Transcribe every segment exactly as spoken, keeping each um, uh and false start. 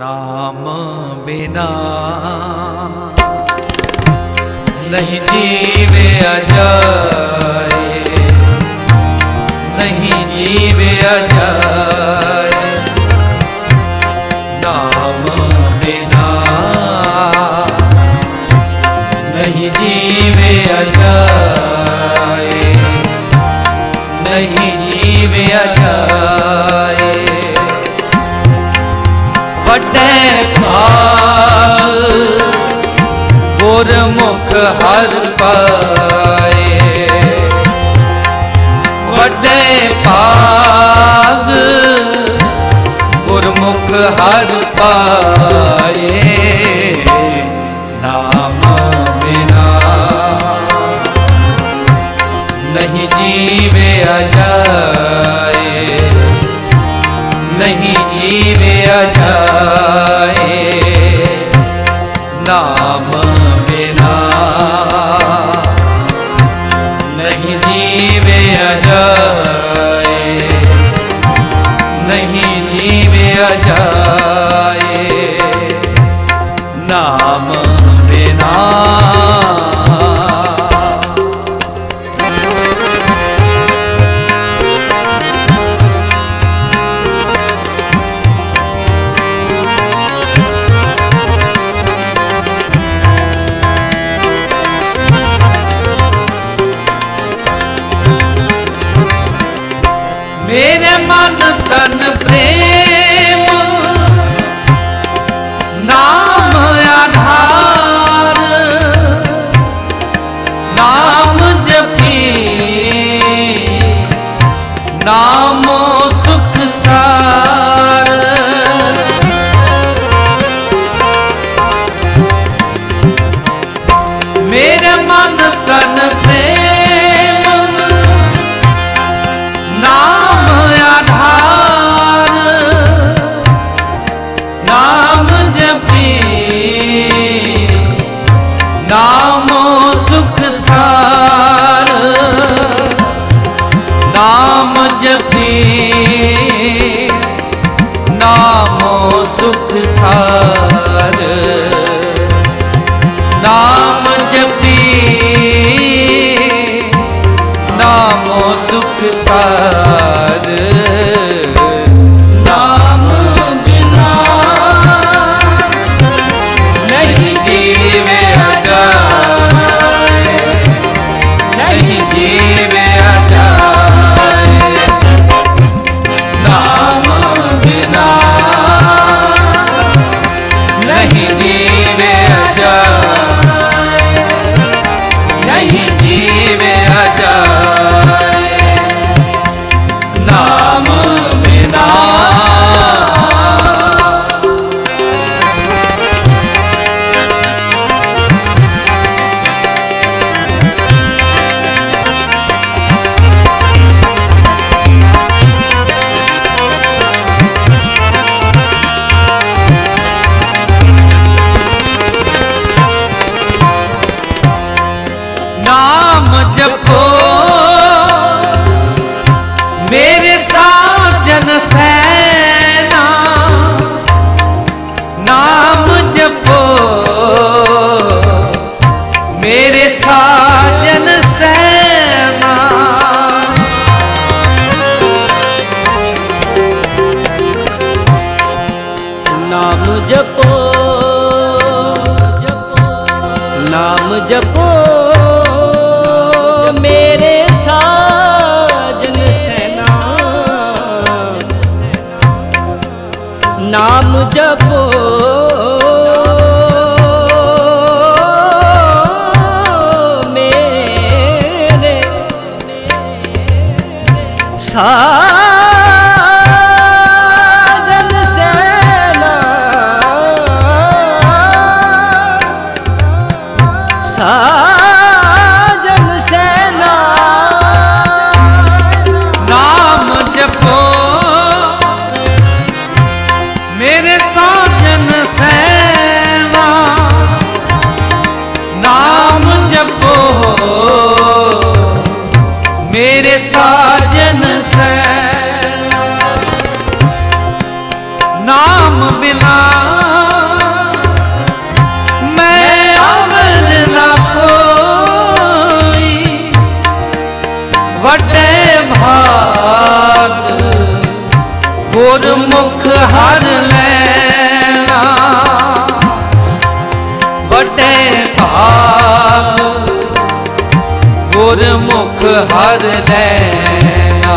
नाम बिना नहीं जीव्या जाए, नहीं जीव्या जाए। नाम बिना नहीं जीव्या जाए, नहीं जीव्या जाए। बटे काल गुरमुख हर पाए, बटे पाग गुरमुख हर पाए। नाम बिना नहीं जीव्या जाए, नहीं जीव्या जाए। नाम बिना नहीं जीव्या जाए, नहीं जीव्या जाए। नाम बिना मेरे मन तन प्रेम नाम आधार। नाम जपी नामो सुख सार। मेरे मन तन नाम जपी नामो सुख सार। नाम जपी नामो सुख सार। नाम बिना नहीं जीव्या जाए, नहीं जीव्या जाए। नाम जपो जपो, नाम जपो मेरे साजन सेना। नाम जपो मेरे सा मेरे साजन से। नाम बिना गुरमुख हर लैना बटे भाग गुरमुख हर लैना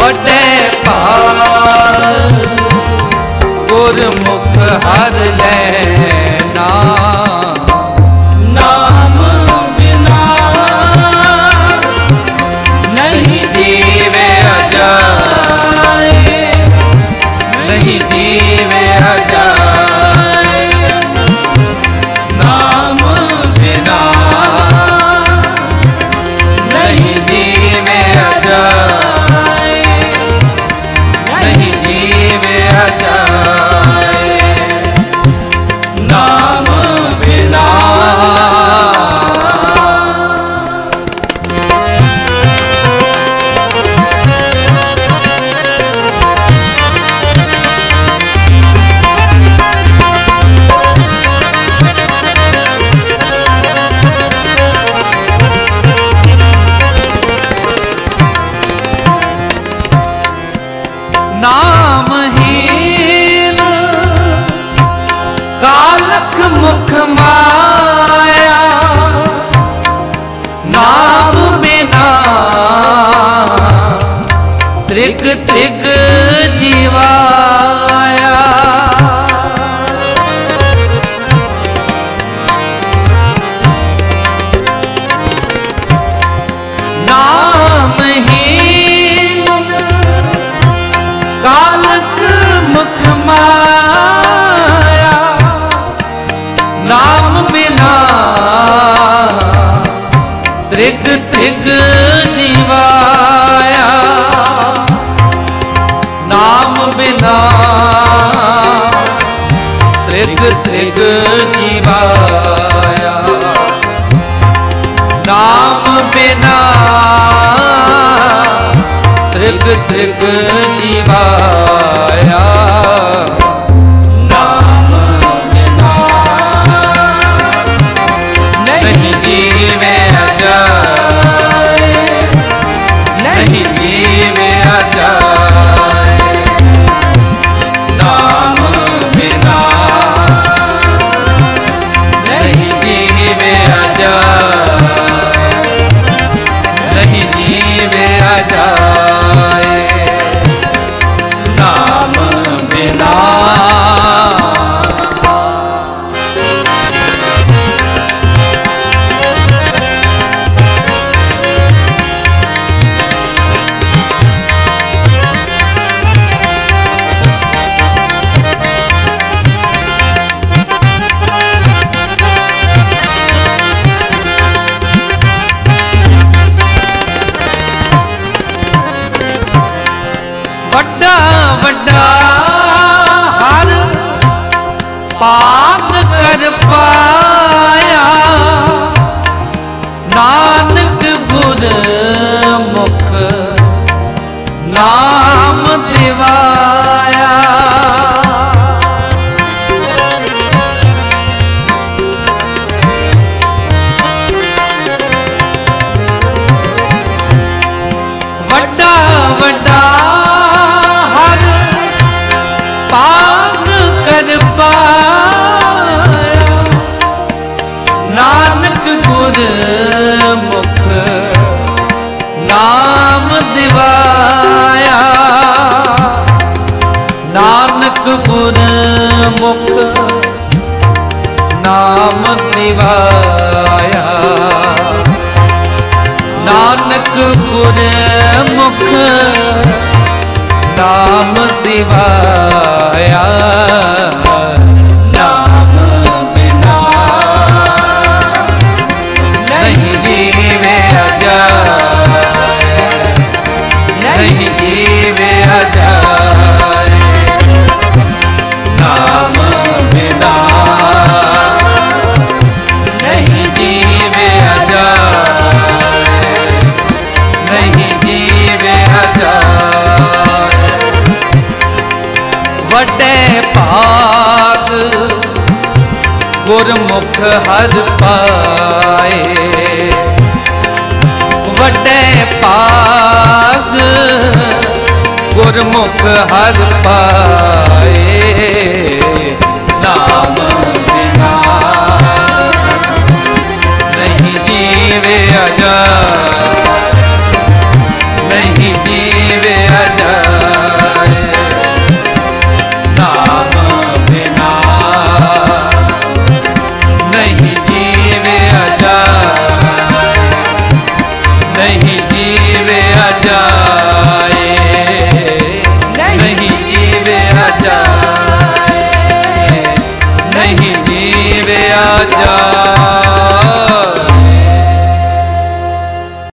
बटे भाग गुरमुख हर लैना। त्रिक त्रिक जीवाया नाम ही कालक मुख माया नाम बिना त्रिक त्रिक जीवाया बिना त्रिग त्रिग जीवाया नाम बिना त्रिग त्रिग जीवाया। नाम बिना नहीं जीवे अजाए नहीं जीवे अजाए वड्डा वड्डा हर पाप कर पाया नानक गुरमुख नाम दिवाया वड्डा वड्डा गुरमुख नाम दिवाया नानक गुरमुख नाम दिवाया नानक गुरमुख नाम दिवाया। नाम बिना नहीं जीवे अजाए नहीं जीवे अजाए बटे भाग गुरमुख हर पाए बटे भाग गुरमुख हर पाए नाम बिना नहीं जीवे अजा नहीं जीवे अजा नाम बिना नहीं जीवे अजा नहीं जीवे अजा।